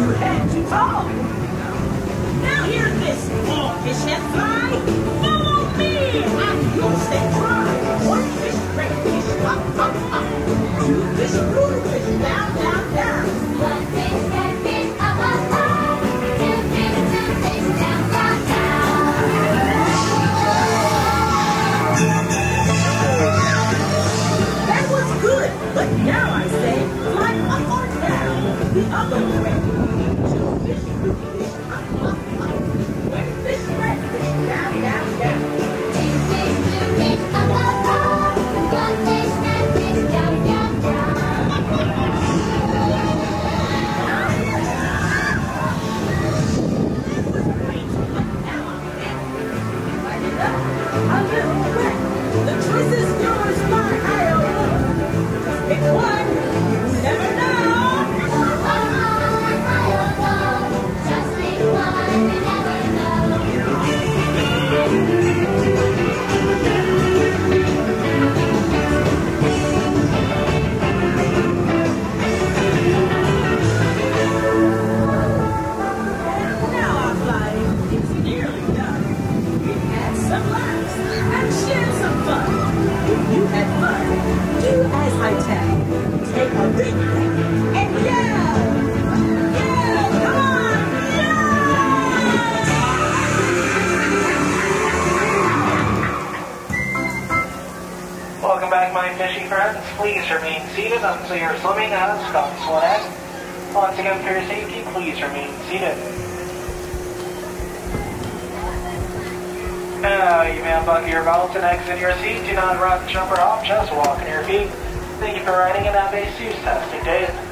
you had to fall. Now here's this small fish that fly. Follow me, I used to try. One fish, great fish, up, up, up. Two fish, blue fish, down, down, down. One fish, that fish, up, up, up. Two fish, down, down, down. That was good, but now I say, fly up or down. The other way. Two fish, blue fish, up, up. Welcome back, my fishing friends. Please remain seated until your swimming has come to an end. Once again, for your safety, please remain seated. Now, you may unbuckle your belt and exit your seat. Do not rock, jump, or hop. Just walk on your feet. Thank you for riding and have a safe, testing day.